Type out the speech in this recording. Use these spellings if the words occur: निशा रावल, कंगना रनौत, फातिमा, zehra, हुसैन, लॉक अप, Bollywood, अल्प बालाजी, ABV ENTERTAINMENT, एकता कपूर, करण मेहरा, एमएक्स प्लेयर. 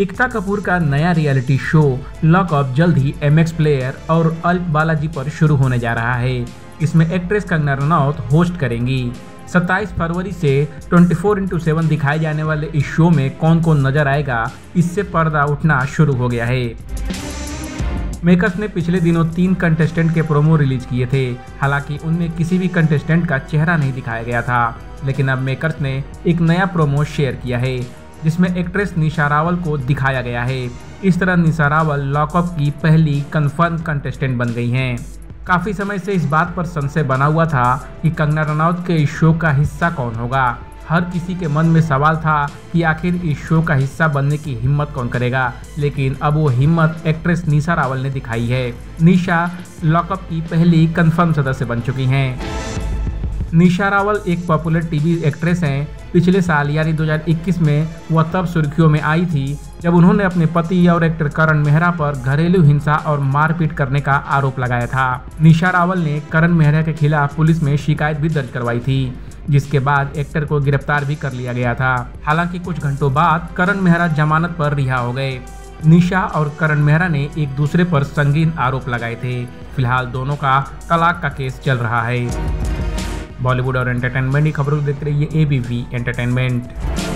एकता कपूर का नया reality show लॉक अप जल्द ही एमएक्स प्लेयर और अल्प बालाजी पर शुरू होने जा रहा है। इसमें एक्ट्रेस कंगना रनौत होस्ट करेंगी। 27 फरवरी से 24/7 दिखाए जाने वाले इस शो में कौन कौन नजर आएगा, इससे पर्दा उठना शुरू हो गया है। मेकर्स ने पिछले दिनों 3 कंटेस्टेंट के प्रोमो रिलीज किए थे। हालांकि उनमें किसी भी कंटेस्टेंट का चेहरा नहीं दिखाया गया था, लेकिन अब मेकर्स ने एक नया प्रोमो शेयर किया है जिसमें एक्ट्रेस निशा रावल को दिखाया गया है। इस तरह निशा रावल लॉक अप की पहली कंफर्म कंटेस्टेंट बन गई हैं। काफ़ी समय से इस बात पर संशय बना हुआ था कि कंगना रनौत के इस शो का हिस्सा कौन होगा। हर किसी के मन में सवाल था कि आखिर इस शो का हिस्सा बनने की हिम्मत कौन करेगा, लेकिन अब वो हिम्मत एक्ट्रेस निशा रावल ने दिखाई है। निशा लॉकअप की पहली कंफर्म सदस्य बन चुकी हैं। निशा रावल एक पॉपुलर टीवी एक्ट्रेस हैं। पिछले साल यानी 2021 में वह तब सुर्खियों में आई थी जब उन्होंने अपने पति और एक्टर करण मेहरा पर घरेलू हिंसा और मारपीट करने का आरोप लगाया था। निशा रावल ने करण मेहरा के खिलाफ पुलिस में शिकायत भी दर्ज करवाई थी, जिसके बाद एक्टर को गिरफ्तार भी कर लिया गया था। हालांकि कुछ घंटों बाद करण मेहरा जमानत पर रिहा हो गए। निशा और करण मेहरा ने एक दूसरे पर संगीन आरोप लगाए थे। फिलहाल दोनों का तलाक का केस चल रहा है। बॉलीवुड और एंटरटेनमेंट की खबरों को देखते रहिए ABV एंटरटेनमेंट।